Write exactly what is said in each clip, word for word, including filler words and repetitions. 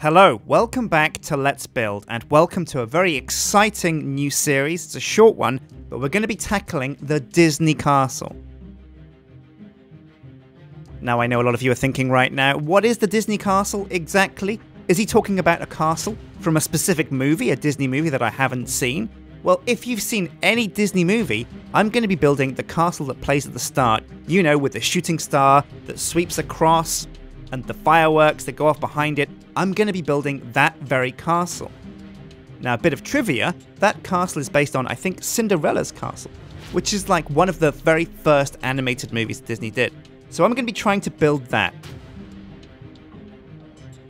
Hello, welcome back to Let's Build, and welcome to a very exciting new series. It's a short one, but we're going to be tackling the Disney Castle. Now I know a lot of you are thinking right now, what is the Disney Castle exactly? Is he talking about a castle from a specific movie, a Disney movie that I haven't seen? Well, if you've seen any Disney movie, I'm going to be building the castle that plays at the start. You know, with the shooting star that sweeps across, and the fireworks that go off behind it. I'm going to be building that very castle. Now, a bit of trivia, that castle is based on, I think, Cinderella's Castle, which is like one of the very first animated movies Disney did. So I'm going to be trying to build that.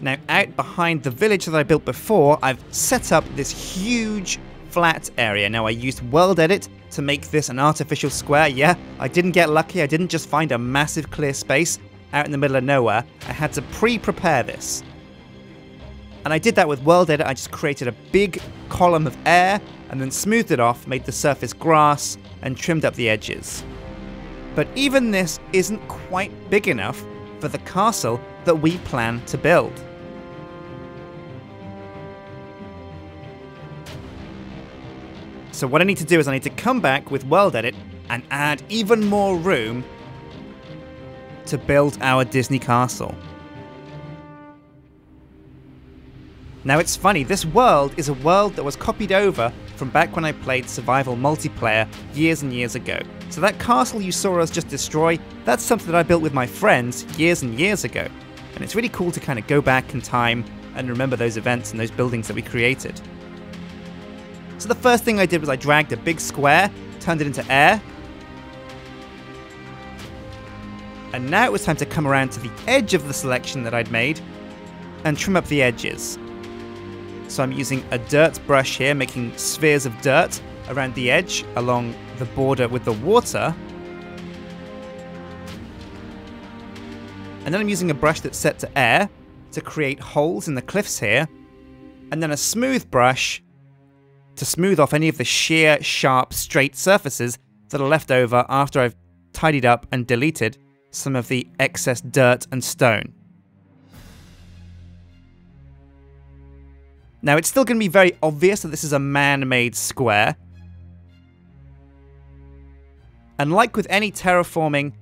Now, out behind the village that I built before, I've set up this huge flat area. Now, I used WorldEdit to make this an artificial square. Yeah, I didn't get lucky. I didn't just find a massive clear space out in the middle of nowhere. I had to pre-prepare this. And I did that with WorldEdit. I just created a big column of air and then smoothed it off, made the surface grass and trimmed up the edges. But even this isn't quite big enough for the castle that we plan to build. So what I need to do is I need to come back with WorldEdit and add even more room to build our Disney castle. Now it's funny, this world is a world that was copied over from back when I played survival multiplayer years and years ago. So that castle you saw us just destroy, that's something that I built with my friends years and years ago. And it's really cool to kind of go back in time and remember those events and those buildings that we created. So the first thing I did was I dragged a big square, turned it into air. And now it was time to come around to the edge of the selection that I'd made and trim up the edges. So I'm using a dirt brush here, making spheres of dirt around the edge, along the border with the water. And then I'm using a brush that's set to air to create holes in the cliffs here. And then a smooth brush to smooth off any of the sheer, sharp, straight surfaces that are left over after I've tidied up and deleted some of the excess dirt and stone. Now, it's still going to be very obvious that this is a man-made square. And like with any terraforming,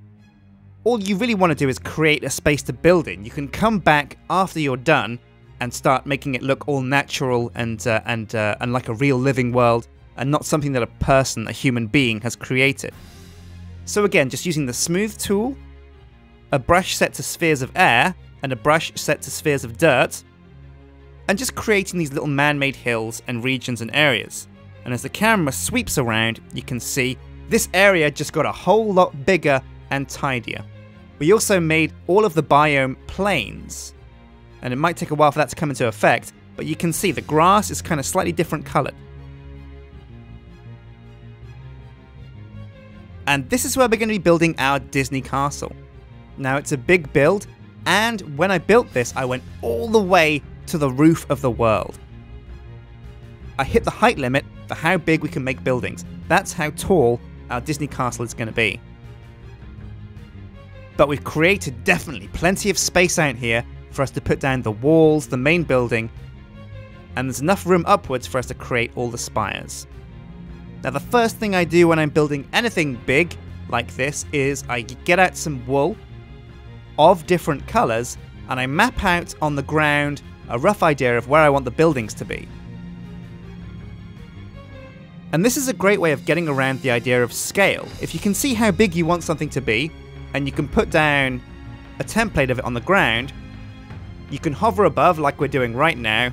all you really want to do is create a space to build in. You can come back after you're done and start making it look all natural and, uh, and, uh, and like a real living world and not something that a person, a human being, has created. So again, just using the smooth tool, a brush set to spheres of air, and a brush set to spheres of dirt, and just creating these little man-made hills and regions and areas. And as the camera sweeps around, you can see this area just got a whole lot bigger and tidier. We also made all of the biome plains, and it might take a while for that to come into effect, but you can see the grass is kind of slightly different colored. And this is where we're going to be building our Disney castle. Now, it's a big build, and when I built this, I went all the way to the roof of the world. I hit the height limit for how big we can make buildings. That's how tall our Disney castle is going to be. But we've created definitely plenty of space out here for us to put down the walls, the main building, and there's enough room upwards for us to create all the spires. Now, the first thing I do when I'm building anything big like this is I get out some wool of different colors and I map out on the ground a rough idea of where I want the buildings to be. And this is a great way of getting around the idea of scale. If you can see how big you want something to be and you can put down a template of it on the ground, you can hover above like we're doing right now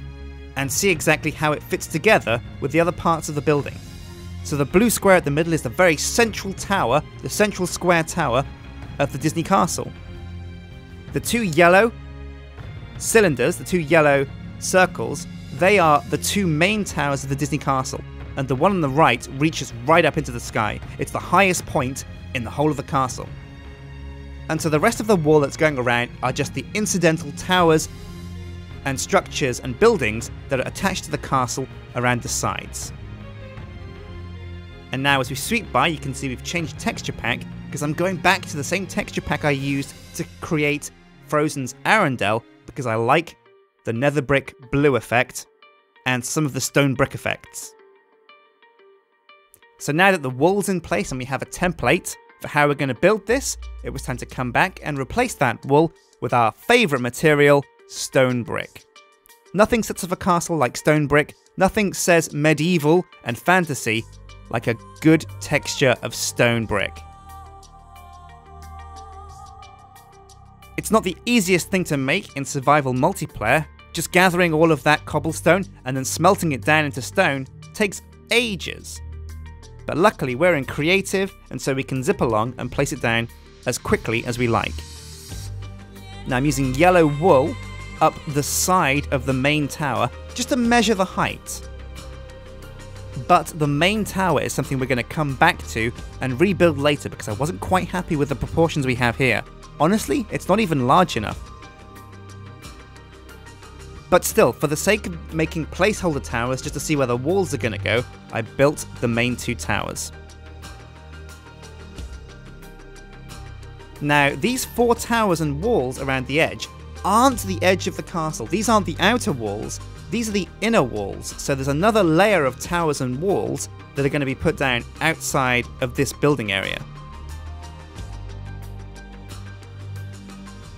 and see exactly how it fits together with the other parts of the building. So the blue square at the middle is the very central tower, the central square tower of the Disney Castle. The two yellow cylinders, the two yellow circles, they are the two main towers of the Disney Castle, and the one on the right reaches right up into the sky. It's the highest point in the whole of the castle. And so the rest of the wall that's going around are just the incidental towers and structures and buildings that are attached to the castle around the sides. And now as we sweep by, you can see we've changed texture pack because I'm going back to the same texture pack I used to create Frozen's Arendelle because I like the nether brick blue effect, and some of the stone brick effects. So now that the wall's in place and we have a template for how we're going to build this, it was time to come back and replace that wall with our favourite material, stone brick. Nothing sets off a castle like stone brick, nothing says medieval and fantasy like a good texture of stone brick. It's not the easiest thing to make in survival multiplayer. Just gathering all of that cobblestone and then smelting it down into stone takes ages. But luckily we're in creative, and so we can zip along and place it down as quickly as we like. Now I'm using yellow wool up the side of the main tower just to measure the height. But the main tower is something we're going to come back to and rebuild later, because I wasn't quite happy with the proportions we have here. Honestly, it's not even large enough. But still, for the sake of making placeholder towers just to see where the walls are going to go, I built the main two towers. Now, these four towers and walls around the edge aren't the edge of the castle. These aren't the outer walls, these are the inner walls. So there's another layer of towers and walls that are going to be put down outside of this building area.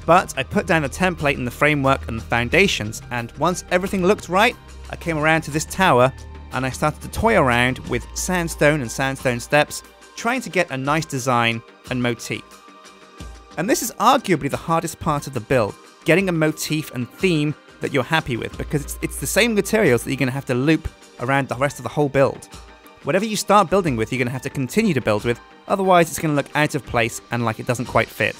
But I put down the template and the framework and the foundations, and once everything looked right, I came around to this tower and I started to toy around with sandstone and sandstone steps, trying to get a nice design and motif. And this is arguably the hardest part of the build, getting a motif and theme that you're happy with, because it's, it's the same materials that you're going to have to loop around the rest of the whole build. Whatever you start building with, you're going to have to continue to build with, otherwise it's going to look out of place and like it doesn't quite fit.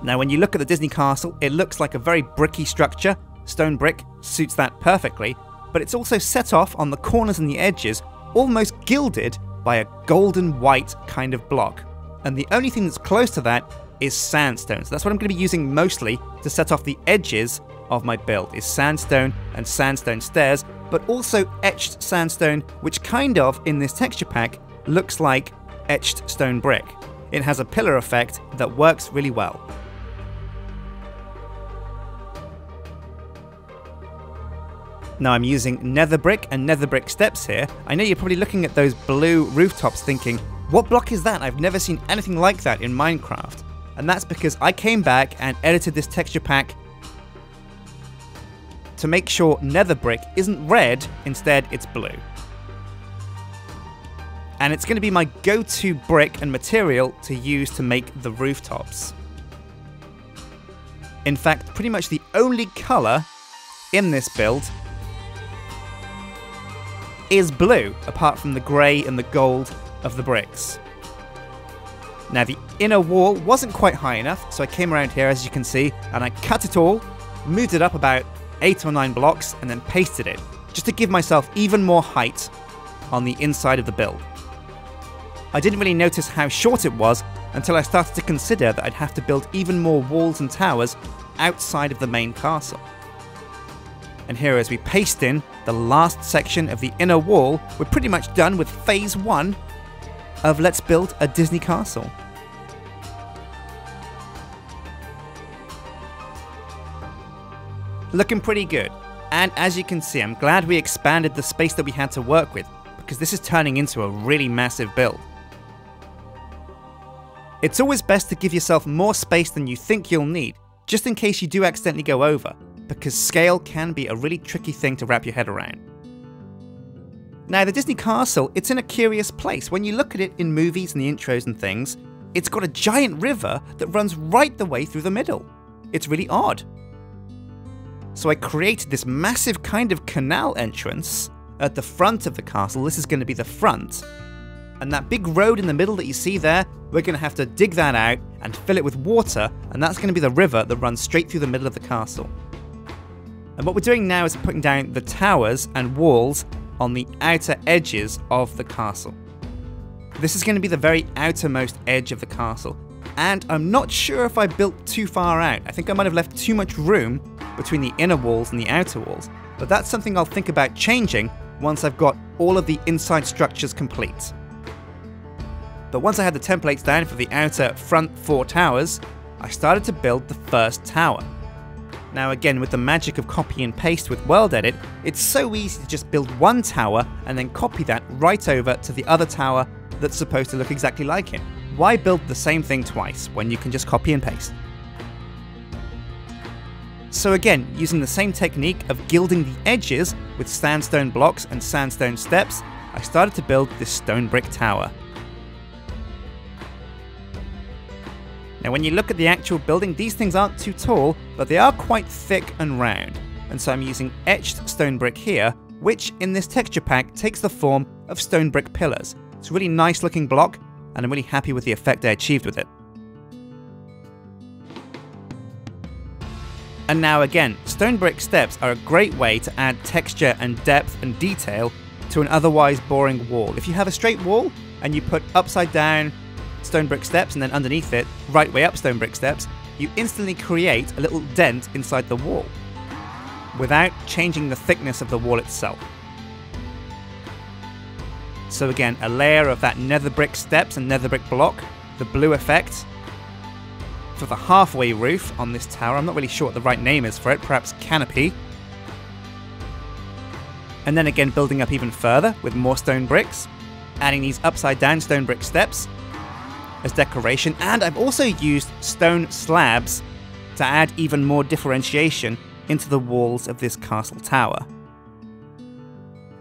Now when you look at the Disney Castle, it looks like a very bricky structure. Stone brick suits that perfectly, but it's also set off on the corners and the edges, almost gilded by a golden white kind of block. And the only thing that's close to that is sandstone. So that's what I'm going to be using mostly to set off the edges of my build, is sandstone and sandstone stairs, but also etched sandstone, which kind of, in this texture pack, looks like etched stone brick. It has a pillar effect that works really well. Now I'm using nether brick and nether brick steps here. I know you're probably looking at those blue rooftops thinking, what block is that? I've never seen anything like that in Minecraft. And that's because I came back and edited this texture pack to make sure nether brick isn't red, instead it's blue. And it's going to be my go-to brick and material to use to make the rooftops. In fact, pretty much the only colour in this build is blue, apart from the grey and the gold of the bricks. Now the inner wall wasn't quite high enough, so I came around here, as you can see, and I cut it all, moved it up about eight or nine blocks, and then pasted it, just to give myself even more height on the inside of the build. I didn't really notice how short it was until I started to consider that I'd have to build even more walls and towers outside of the main castle. And here, as we paste in the last section of the inner wall, we're pretty much done with phase one of Let's Build a Disney Castle. Looking pretty good. And as you can see, I'm glad we expanded the space that we had to work with, because this is turning into a really massive build. It's always best to give yourself more space than you think you'll need, just in case you do accidentally go over, because scale can be a really tricky thing to wrap your head around. Now the Disney Castle, it's in a curious place. When you look at it in movies and the intros and things, it's got a giant river that runs right the way through the middle. It's really odd. So I created this massive kind of canal entrance at the front of the castle. This is going to be the front. And that big road in the middle that you see there, we're going to have to dig that out and fill it with water, and that's going to be the river that runs straight through the middle of the castle. And what we're doing now is putting down the towers and walls on the outer edges of the castle. This is going to be the very outermost edge of the castle. And I'm not sure if I built too far out. I think I might have left too much room between the inner walls and the outer walls. But that's something I'll think about changing once I've got all of the inside structures complete. But once I had the templates down for the outer front four towers, I started to build the first tower. Now again, with the magic of copy and paste with WorldEdit, it's so easy to just build one tower and then copy that right over to the other tower that's supposed to look exactly like it. Why build the same thing twice when you can just copy and paste? So again, using the same technique of gilding the edges with sandstone blocks and sandstone steps, I started to build this stone brick tower. Now when you look at the actual building, these things aren't too tall, but they are quite thick and round. And so I'm using etched stone brick here, which in this texture pack takes the form of stone brick pillars. It's a really nice looking block, and I'm really happy with the effect I achieved with it. And now again, stone brick steps are a great way to add texture and depth and detail to an otherwise boring wall. If you have a straight wall and you put upside down stone brick steps and then underneath it, right way up stone brick steps, you instantly create a little dent inside the wall without changing the thickness of the wall itself. So again, a layer of that nether brick steps and nether brick block, the blue effect, for the halfway roof on this tower. I'm not really sure what the right name is for it, perhaps canopy. And then again, building up even further with more stone bricks, adding these upside down stone brick steps as decoration. And I've also used stone slabs to add even more differentiation into the walls of this castle tower.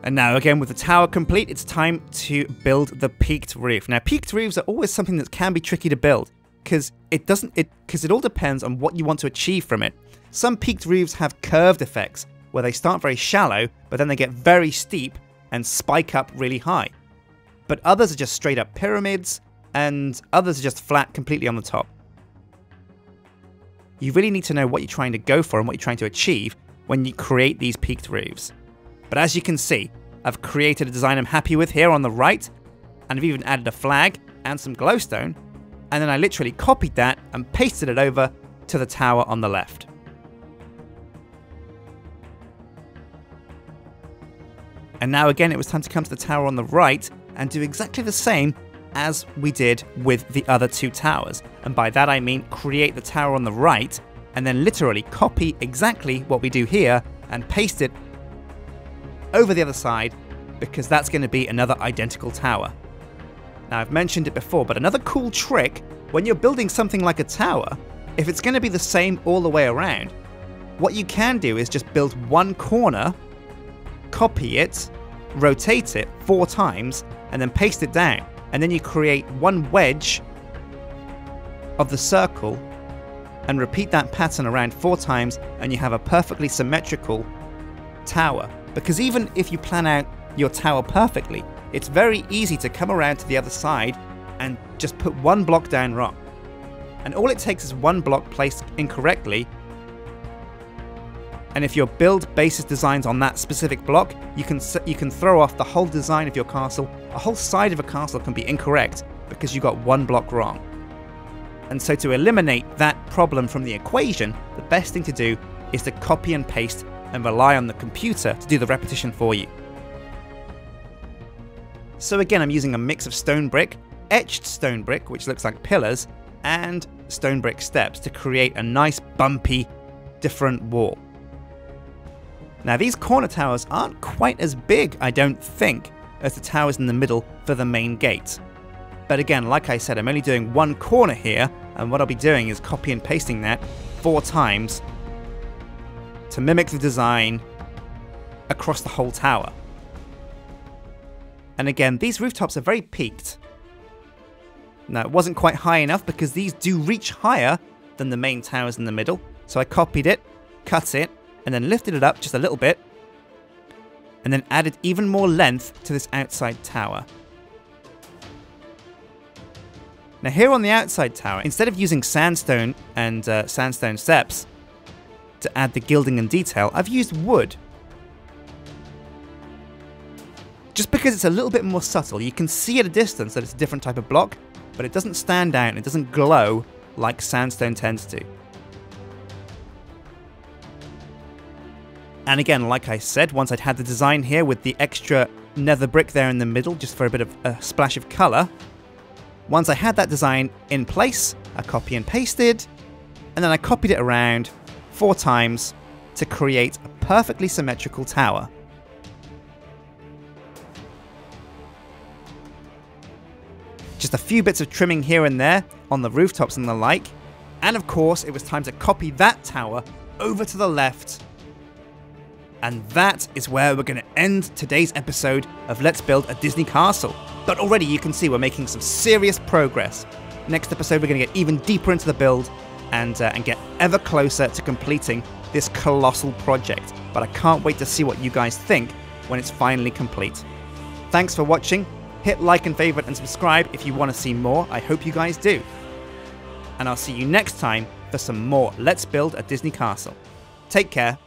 And now again, with the tower complete, it's time to build the peaked roof. Now peaked roofs are always something that can be tricky to build, because it doesn't, it because it all depends on what you want to achieve from it. Some peaked roofs have curved effects, where they start very shallow, but then they get very steep and spike up really high. But others are just straight up pyramids, and others are just flat completely on the top. You really need to know what you're trying to go for and what you're trying to achieve when you create these peaked roofs. But as you can see, I've created a design I'm happy with here on the right, and I've even added a flag and some glowstone, and then I literally copied that and pasted it over to the tower on the left. And now again, it was time to come to the tower on the right and do exactly the same as we did with the other two towers. And by that I mean create the tower on the right and then literally copy exactly what we do here and paste it over the other side, because that's going to be another identical tower. Now, I've mentioned it before, but another cool trick when you're building something like a tower, if it's going to be the same all the way around, what you can do is just build one corner, copy it, rotate it four times, and then paste it down. And then you create one wedge of the circle and repeat that pattern around four times, and you have a perfectly symmetrical tower. Because even if you plan out your tower perfectly, it's very easy to come around to the other side and just put one block down wrong. And all it takes is one block placed incorrectly. And if your build bases designs on that specific block, you can you can throw off the whole design of your castle. A whole side of a castle can be incorrect because you got one block wrong. And so to eliminate that problem from the equation, the best thing to do is to copy and paste and rely on the computer to do the repetition for you. So again, I'm using a mix of stone brick, etched stone brick, which looks like pillars, and stone brick steps to create a nice, bumpy, different wall. Now, these corner towers aren't quite as big, I don't think, as the towers in the middle for the main gate. But again, like I said, I'm only doing one corner here, and what I'll be doing is copy and pasting that four times to mimic the design across the whole tower. And again, these rooftops are very peaked. Now, it wasn't quite high enough because these do reach higher than the main towers in the middle. So I copied it, cut it, and then lifted it up just a little bit, and then added even more length to this outside tower. Now here on the outside tower, instead of using sandstone and uh, sandstone steps to add the gilding and detail, I've used wood. Just because it's a little bit more subtle, you can see at a distance that it's a different type of block, but it doesn't stand out and it doesn't glow like sandstone tends to. And again, like I said, once I'd had the design here with the extra nether brick there in the middle, just for a bit of a splash of colour, once I had that design in place, I copy and pasted, and then I copied it around four times to create a perfectly symmetrical tower. Just a few bits of trimming here and there on the rooftops and the like, and of course it was time to copy that tower over to the left. And that is where we're going to end today's episode of Let's Build a Disney Castle. But already you can see we're making some serious progress. Next episode we're going to get even deeper into the build and, uh, and get ever closer to completing this colossal project. But I can't wait to see what you guys think when it's finally complete. Thanks for watching. Hit like and favorite and subscribe if you want to see more. I hope you guys do. And I'll see you next time for some more Let's Build a Disney Castle. Take care.